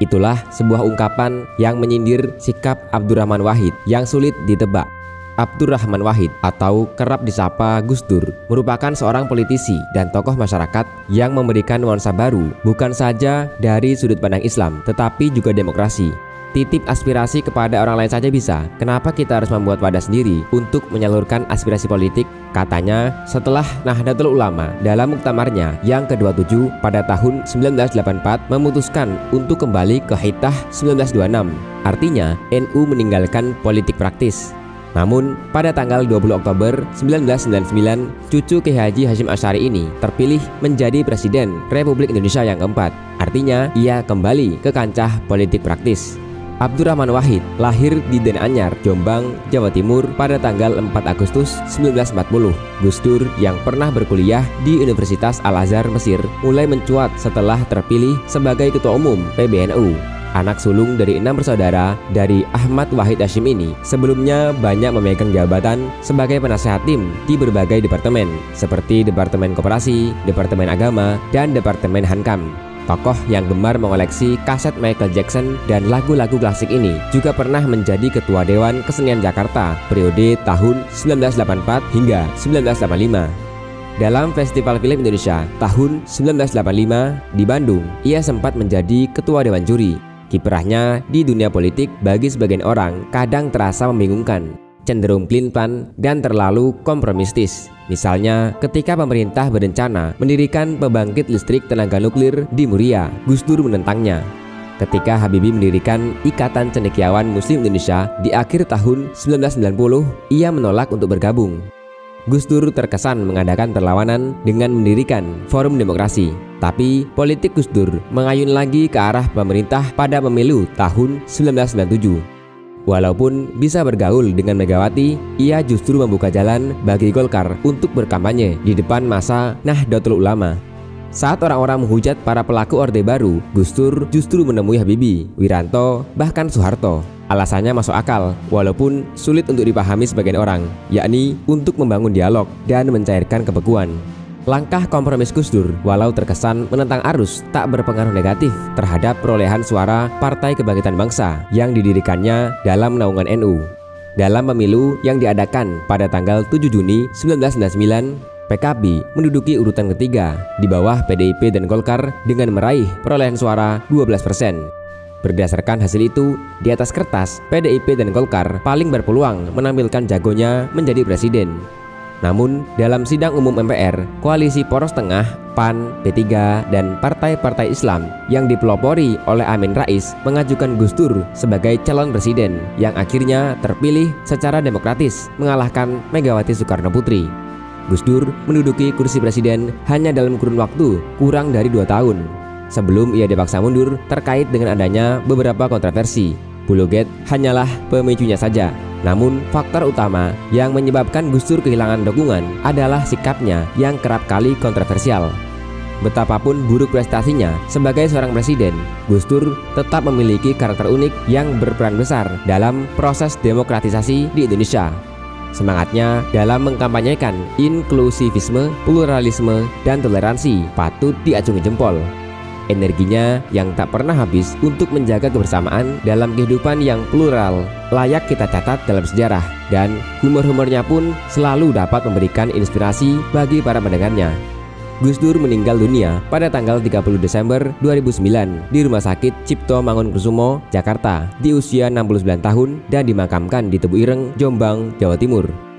Itulah sebuah ungkapan yang menyindir sikap Abdurrahman Wahid yang sulit ditebak. Abdurrahman Wahid atau kerap disapa Gus Dur merupakan seorang politisi dan tokoh masyarakat yang memberikan nuansa baru bukan saja dari sudut pandang Islam tetapi juga demokrasi. Titip aspirasi kepada orang lain saja bisa, kenapa kita harus membuat wadah sendiri untuk menyalurkan aspirasi politik? Katanya setelah Nahdlatul Ulama dalam muktamarnya yang ke-27 pada tahun 1984 memutuskan untuk kembali ke hitah 1926. Artinya NU meninggalkan politik praktis. Namun, pada tanggal 20 Oktober 1999, cucu K.H. Hasyim Asy'ari ini terpilih menjadi Presiden Republik Indonesia yang keempat. Artinya, ia kembali ke kancah politik praktis. Abdurrahman Wahid lahir di Denanyar, Jombang, Jawa Timur pada tanggal 4 Agustus 1940. Gus Dur yang pernah berkuliah di Universitas Al-Azhar Mesir mulai mencuat setelah terpilih sebagai Ketua Umum PBNU. Anak sulung dari 6 bersaudara dari Ahmad Wahid Hasyim ini sebelumnya banyak memegang jabatan sebagai penasehat tim di berbagai departemen seperti Departemen Koperasi, Departemen Agama, dan Departemen Hankam. Tokoh yang gemar mengoleksi kaset Michael Jackson dan lagu-lagu klasik ini juga pernah menjadi Ketua Dewan Kesenian Jakarta periode tahun 1984 hingga 1985. Dalam Festival Film Indonesia tahun 1985 di Bandung, ia sempat menjadi ketua dewan juri. Kiprahnya di dunia politik bagi sebagian orang kadang terasa membingungkan, cenderung plinplan dan terlalu kompromistis. Misalnya, ketika pemerintah berencana mendirikan pembangkit listrik tenaga nuklir di Muria, Gus Dur menentangnya. Ketika Habibie mendirikan Ikatan Cendekiawan Muslim Indonesia di akhir tahun 1990, ia menolak untuk bergabung. Gus Dur terkesan mengadakan perlawanan dengan mendirikan Forum Demokrasi. Tapi politik Gus Dur mengayun lagi ke arah pemerintah pada pemilu tahun 1997. Walaupun bisa bergaul dengan Megawati, ia justru membuka jalan bagi Golkar untuk berkampanye di depan masa Nahdlatul Ulama. Saat orang-orang menghujat para pelaku Orde Baru, Gus Dur justru menemui Habibie, Wiranto, bahkan Soeharto. Alasannya masuk akal, walaupun sulit untuk dipahami sebagian orang, yakni untuk membangun dialog dan mencairkan kebekuan. Langkah kompromis Gus Dur, walau terkesan menentang arus, tak berpengaruh negatif terhadap perolehan suara Partai Kebangkitan Bangsa yang didirikannya dalam naungan NU. Dalam pemilu yang diadakan pada tanggal 7 Juni 1999, PKB menduduki urutan ketiga di bawah PDIP dan Golkar dengan meraih perolehan suara 12%. Berdasarkan hasil itu, di atas kertas, PDIP dan Golkar paling berpeluang menampilkan jagonya menjadi presiden. Namun, dalam sidang umum MPR, Koalisi Poros Tengah, PAN, P3, dan partai-partai Islam yang dipelopori oleh Amien Rais mengajukan Gus Dur sebagai calon presiden yang akhirnya terpilih secara demokratis mengalahkan Megawati Soekarnoputri. Gus Dur menduduki kursi presiden hanya dalam kurun waktu kurang dari 2 tahun. Sebelum ia dipaksa mundur terkait dengan adanya beberapa kontroversi. Buloggate hanyalah pemicunya saja. Namun faktor utama yang menyebabkan Gus Dur kehilangan dukungan adalah sikapnya yang kerap kali kontroversial. Betapapun buruk prestasinya sebagai seorang presiden, Gus Dur tetap memiliki karakter unik yang berperan besar dalam proses demokratisasi di Indonesia. Semangatnya dalam mengkampanyekan inklusivisme, pluralisme, dan toleransi patut diacungi jempol. Energinya yang tak pernah habis untuk menjaga kebersamaan dalam kehidupan yang plural layak kita catat dalam sejarah, dan humor-humornya pun selalu dapat memberikan inspirasi bagi para pendengarnya. Gus Dur meninggal dunia pada tanggal 30 Desember 2009 di Rumah Sakit Cipto Mangunkusumo, Jakarta di usia 69 tahun dan dimakamkan di Tebu Ireng, Jombang, Jawa Timur.